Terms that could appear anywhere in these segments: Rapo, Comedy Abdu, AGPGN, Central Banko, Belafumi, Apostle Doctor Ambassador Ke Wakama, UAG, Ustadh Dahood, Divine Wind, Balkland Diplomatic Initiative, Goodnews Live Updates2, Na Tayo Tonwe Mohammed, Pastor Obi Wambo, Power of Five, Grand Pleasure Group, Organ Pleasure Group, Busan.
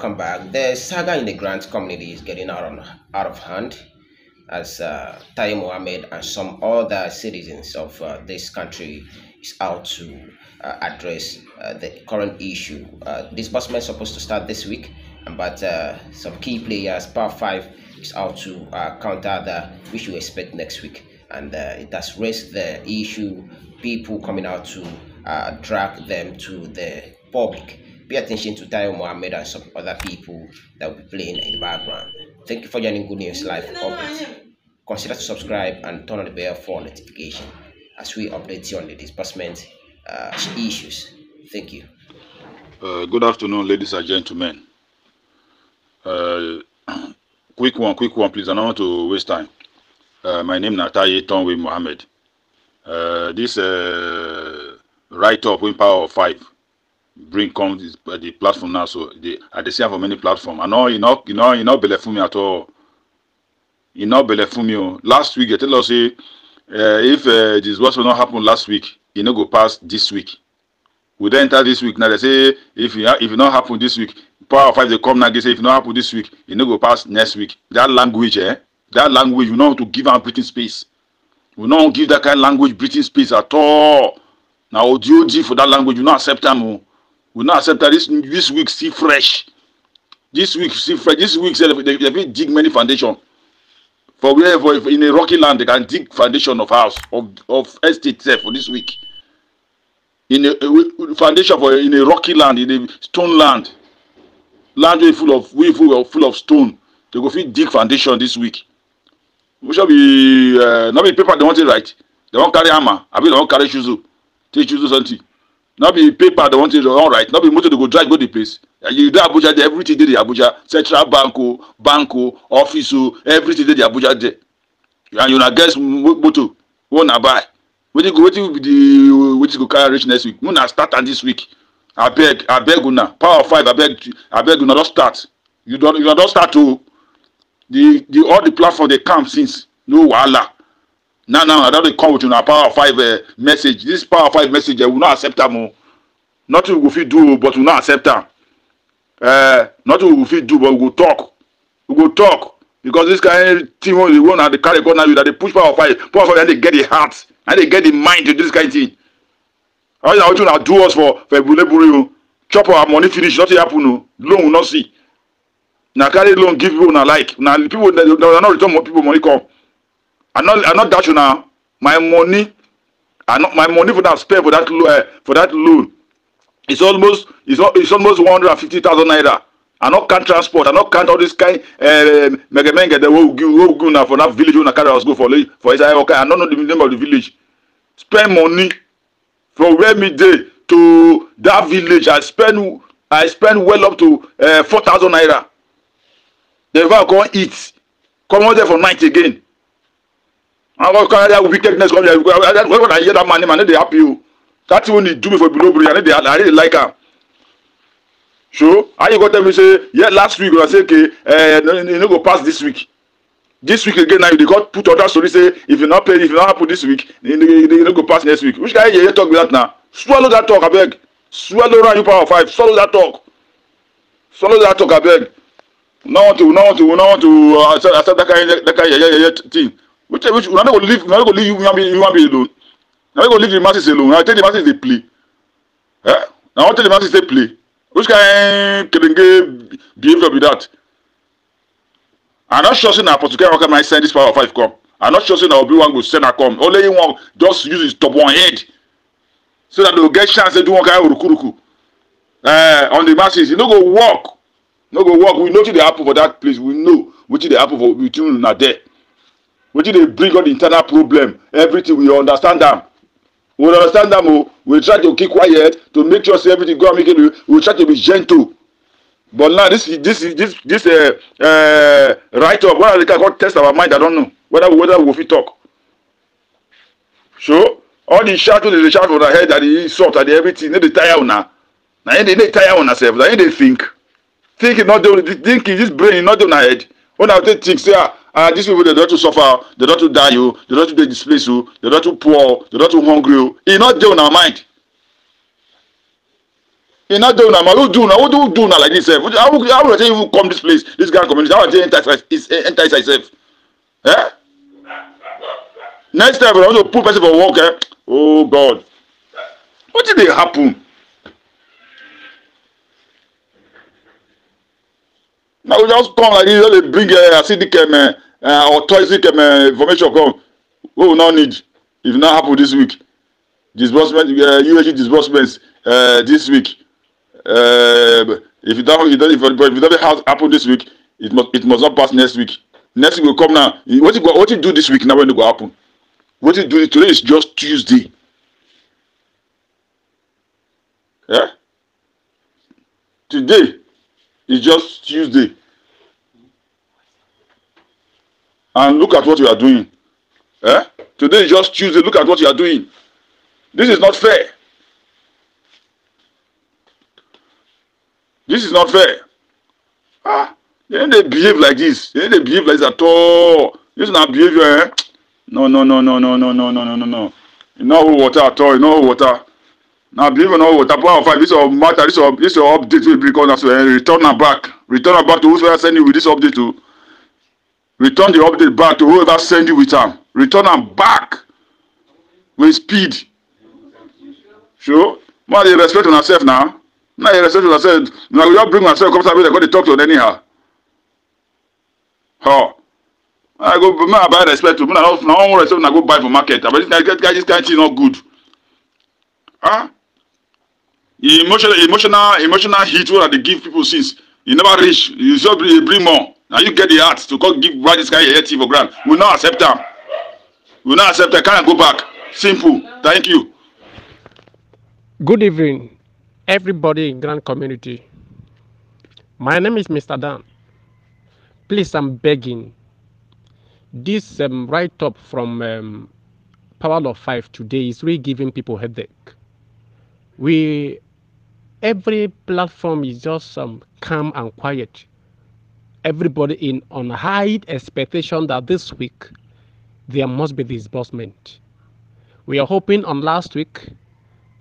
welcome back. The saga in the Grant community is getting out of hand as Tayo Mohammed and some other citizens of this country is out to address the current issue. Disbursement is supposed to start this week, but some key players, Power of Five, is out to counter the issue we expect next week. And it has raised the issue, people coming out to drag them to the public. Pay attention to Tayo Mohammed and some other people that will be playing in the background. Thank you for joining Goodnews Live Updates. Consider to subscribe and turn on the bell for notification as we update you on the disbursement issues. Thank you. Good afternoon, ladies and gentlemen. Quick one, please. I don't want to waste time. My name is Na Tayo Tonwe Mohammed. This write-up in Power of Five bring comes the platform now, so they see for many platforms. I know you not Belafumi at all. You not Belafumi. Last week they tell us if this was not happen last week, you not go past this week. We then enter this week now. They say if it not happen this week, Power of Five they come now. They say if it not happen this week, you not go past next week. That language, eh? That language, we don't want to give our breathing space. We don't give that kind of language breathing space at all. Now, ODOG for that language, we don't accept them. We don't accept that. This week, see fresh. This week, see fresh. This week, they dig many foundations. For wherever in a rocky land, they can dig foundation of house, of estate there for this week. In a foundation for in a rocky land, in a stone land. Land full of stone. They go fit dig foundation this week. We shall be not be paper they want to write. They won't carry hammer. I mean they won't carry shoes. Take shoes something. Not be paper they want to write. Not be motor to go drive go the place. You do Abuja there, everything there Abuja. Central Banko, office, everything there Abuja there. And you na guess motor. Wanna buy. What you go carry rich next week. Muna start on this week. I beg una. Power of Five, I beg una, don't start. You don't start to all the platform they come since no wahala. Now I don't come with you Power of Five message. This Power of Five message, I will not accept them. Nothing we fit do, but we will not accept them. Nothing we fit do, but we will talk. We will talk because this kind of thing we want at the carry corner with that they push Power of Five. Power of Five and they get the heart and they get the mind to this kind of thing. All you want to do us for bulebure. Chop our money finish. Nothing happen. No loan will not see. Now carry loan give people na like now people they are not return people money come. I'm not that you now. My money, my money for that spare for that loan. It's almost 150,000 naira. I not can't transport. I not can't all this kind mega the will go now for that village when I carry us go for Israel. Okay, I don't know the name of the village. Spend money from where me day to that village. I spend well up to 4,000 naira. They will go eat. Come out there for night again. I'm going to carry that wickedness. When I hear that man, they happy you. That's when they do me for below bridge. I really like her. Sure. I got them to say, yeah, last week, I said, okay, you know, go past this week. This week again, now they got put on that story, say, if you're not paying, if you're not happy this week, you know, go past next week. Which guy you talk with that now? Swallow that talk, I beg. Swallow that, you Power of Five. Swallow that talk. Swallow that talk, I beg. No one to accept that kind of thing. Which we are not going to leave. We are not going to leave you alone. We are going to leave the masses alone. I tell the masses they play. Eh? Now tell the masses they play. Which kind Kerenge behavior be that? I'm not sure saying that Apostle Ke Wakama send this Power of Five come. I'm not sure saying that Obi Wambo send her come. Only one just use his top one head, so that they will get chance to do one kind of rukuruku. On the masses, you don't go walk. No go work. We know till they happen for that place. We know which they happen for between not there. Which they bring on the internal problem. Everything we understand them. We understand them. We try to keep quiet to make sure say everything go and make it. We try to be gentle. But now this write up. What they can call test our mind. I don't know whether we fit talk. So all the shadows they shout on the head that the sort and everything. They tire on now. Now they tire on themselves. Now they think. Thinking not doing thinking this brain is not doing my head. When I take things, say these people they don't to suffer, they don't to die you, they don't to be displaced you, they don't to poor, they don't to hungry you. It's not doing our mind. You're not doing that, man. Who do now like this? How would I tell you who come this place, this grand community? How would I tell you enter itself? Eh? Next time, I want to put person for work, eh? Oh, God. What did they happen? Now we just come like this, they bring acidic or toxic information come. We will not need. If not happen this week. Disbursement, UAG disbursements this week. If it doesn't happen this week, it must not pass next week. Next week will come now. What you do this week now when it will happen? What you do today is just Tuesday. Yeah? Today is just Tuesday. And look at what you are doing. Yeah? Today is just Tuesday. Look at what you are doing. This is not fair. This is not fair. Ah, then they behave like this. Then they behave like this at all. This is not behavior, eh? No. You know who water at all, you know who water. Now believe in all water, Power of Five, this will matter, this will update will be called as well. Return her back. Return her back to whoever send you with this update to. Return the update back to whoever send you with them. Return them back with speed. Sure, man, they respect on herself now. Now they respect on herself. Now we all bring myself come somewhere they go to talk to them anyhow. How? I go buy respect to me. Now all respect I go buy for market. But this kind of thing is not good. Huh? Emotional heat what they give people since you never reach. You just bring more. Now you get the heart to go give buy this kind of heat for grand. We not accept them. We not accept them. Can't go back. Simple. Thank you. Good evening, everybody in Grand Community. My name is Mr. Dan. Please, I'm begging. This write-up from Power of Five today is really giving people headache. Every platform is just calm and quiet. Everybody in on high expectation that this week there must be disbursement. We are hoping on last week.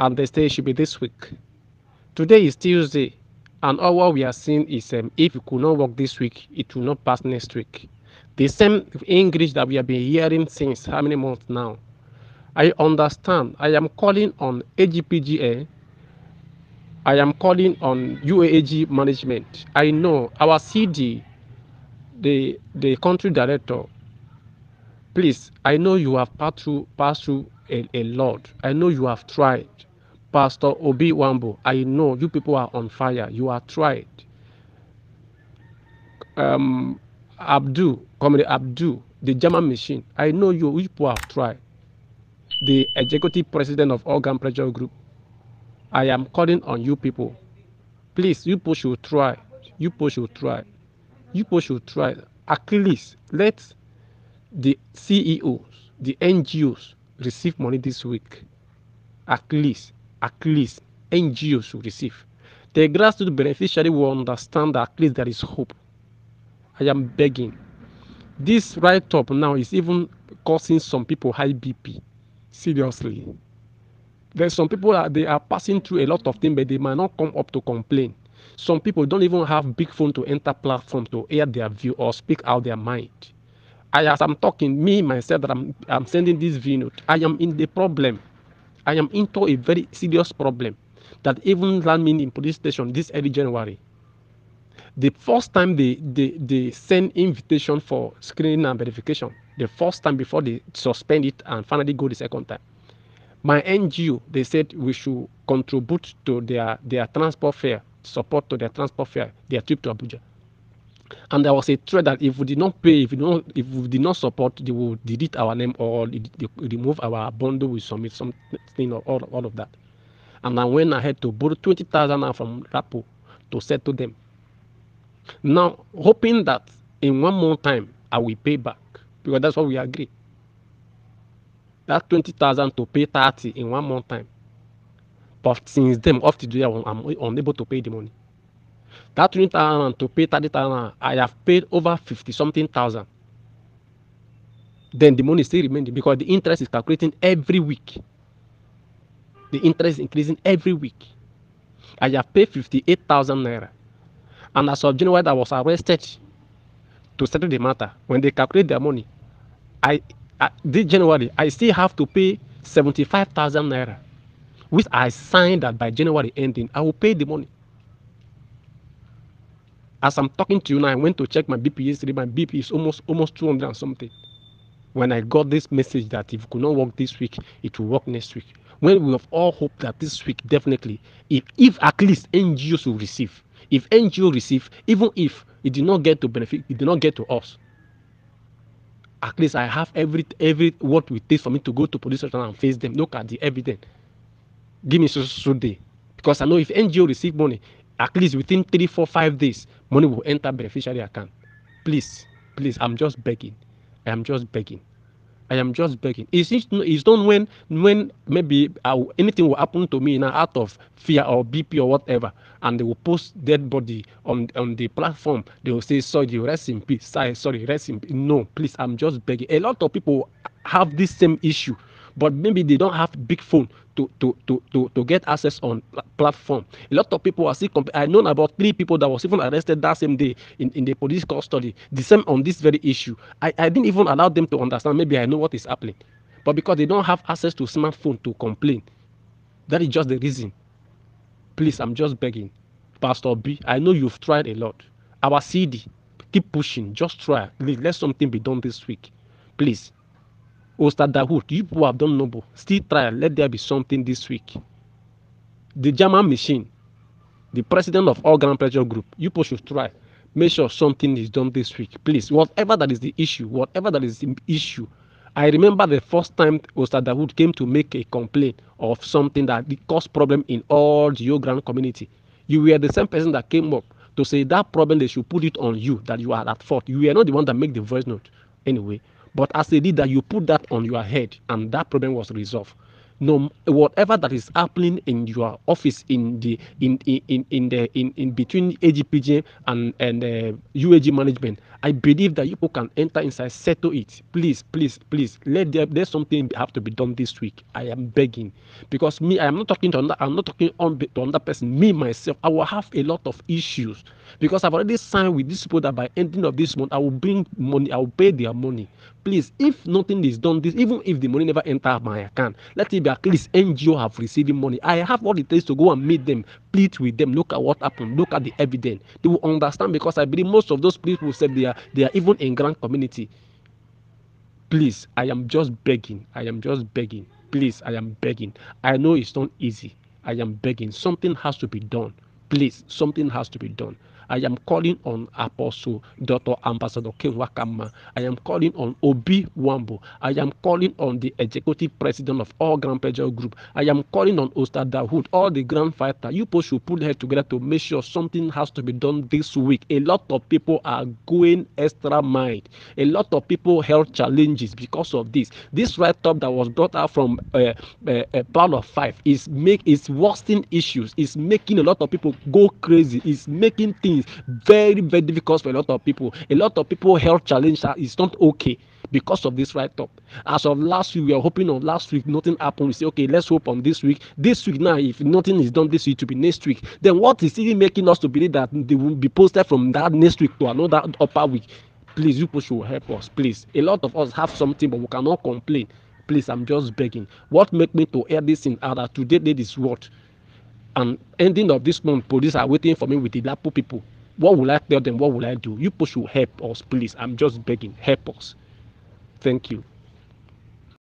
And the stage should be this week. Today is Tuesday, and all what we are seeing is if it could not work this week, it will not pass next week. The same English that we have been hearing since how many months now? I understand. I am calling on AGPGN. I am calling on UAG management. I know our CD, the country director. Please, I know you have passed through a lot. I know you have tried. Pastor Obi Wambo, I know you people are on fire. You are tried. Abdu, Comedy Abdu, the German machine. I know you people have tried. The executive president of Organ Pleasure Group. I am calling on you people. Please, you people should try. You people should try. You people should try. At least let the CEOs, the NGOs receive money this week. At least NGOs will receive. The grassroots beneficiary will understand that at least there is hope. I am begging. This write-up now is even causing some people high BP. Seriously. There's some people that they are passing through a lot of things, but they might not come up to complain. Some people don't even have big phone to enter platform to air their view or speak out their mind. As I'm talking, me myself, that I'm sending this video, I am in the problem. I am into a very serious problem that even landed me in police station this early January. The first time they send invitation for screening and verification, the first time before they suspend it and finally go the second time. My NGO, they said we should contribute to their transport fare, support to their transport fare, their trip to Abuja. And there was a threat that if we did not pay, if we did not support, they would delete our name or remove our bundle. We submit something or all of that. And I went ahead to borrow 20,000 from Rapo to settle them. Now, hoping that in one more time I will pay back, because that's what we agree. That 20,000 to pay 30 in one more time. But since then, up to today, I'm unable to pay the money. That 20,000 to pay 30,000, I have paid over 50-something thousand. Then the money still remaining because the interest is calculating every week. The interest is increasing every week. I have paid 58,000 naira. And as of January, I was arrested to settle the matter. When they calculate their money, this January, I still have to pay 75,000 naira, which I signed that by January ending, I will pay the money. As I'm talking to you now, I went to check my BP yesterday. My BP is almost 200 and something. When I got this message that if it could not work this week, it will work next week. When we have all hoped that this week, definitely, if at least NGOs will receive. If NGO receive, even if it did not get to benefit, it did not get to us, at least I have every what we take for me to go to police station and face them. Look at the evidence. Give me so day. Because I know if NGO receive money, at least within 3, 4, 5 days, money will enter beneficiary account. Please, I'm just begging. I am just begging. It's not when maybe anything will happen to me now out of fear or BP or whatever, and they will post dead body on the platform. They will say, sorry, rest in peace. Sorry, rest in peace. No, please, I'm just begging. A lot of people have this same issue, but maybe they don't have big phone to get access on platform. A lot of people are still. I know about 3 people that was even arrested that same day in the police custody. The same on this very issue. I didn't even allow them to understand. Maybe I know what is happening, but because they don't have access to smartphone to complain, that is just the reason. Please, I'm just begging, Pastor B. I know you've tried a lot. Our CD, keep pushing. Just try. Please, let something be done this week, please. Ustadh Dahood, you people have done noble. Still try. Let there be something this week. The German machine, the president of Organ Pleasure Group, you people should try. Make sure something is done this week, please. Whatever that is the issue. I remember the first time Ustadh Dahood came to make a complaint of something that caused problem in all the Organ community. You were the same person that came up to say that problem, they should put it on you, that you are at fault. You are not the one that make the voice note. Anyway. But as a leader, you put that on your head, and that problem was resolved. No, whatever that is happening in your office, in between AGPGN and UAG management, I believe that you can enter inside, settle it. Please. There's something have to be done this week. I am begging, because me, I am not talking to another. I'm not talking to another person. Me myself, I will have a lot of issues because I've already signed with these people that by ending of this month, I will bring money. I will pay their money. Please, if nothing is done, this even if the money never enters my account, let it be. At least NGO have received money. I have all it takes to go and meet them, plead with them. Look at what happened. Look at the evidence. They will understand, because I believe most of those people said they are even in Grand community. Please, I am just begging. Please, I am begging. I know it's not easy. I am begging. Something has to be done. Please, something has to be done. I am calling on Apostle Doctor Ambassador Ke Wakama. I am calling on Obi Wambo. I am calling on the executive president of all Grand Pleasure Group. I am calling on Ustadh Dahood, all the grand fighter. You people should put their head together to make sure something has to be done this week. A lot of people are going extra mile. A lot of people held challenges because of this. This write-up that was brought out from Power of Five is worsening issues. It's making a lot of people go crazy. It's making things very, very difficult for a lot of people. A lot of people health challenge is not okay because of this write-up. As of last week, we are hoping on last week nothing happened. We say, okay, let's hope on this week. This week now, if nothing is done this week, it will be next week. Then what is even making us to believe that they will be posted from that next week to another upper week? Please, you people should help us. Please, a lot of us have something, but we cannot complain. Please, I'm just begging. What make me to air this in other today? Date is what? And ending of this month, police are waiting for me with the Rapo people. What will I tell them? What will I do? You people should help us, please. I'm just begging. Help us. Thank you.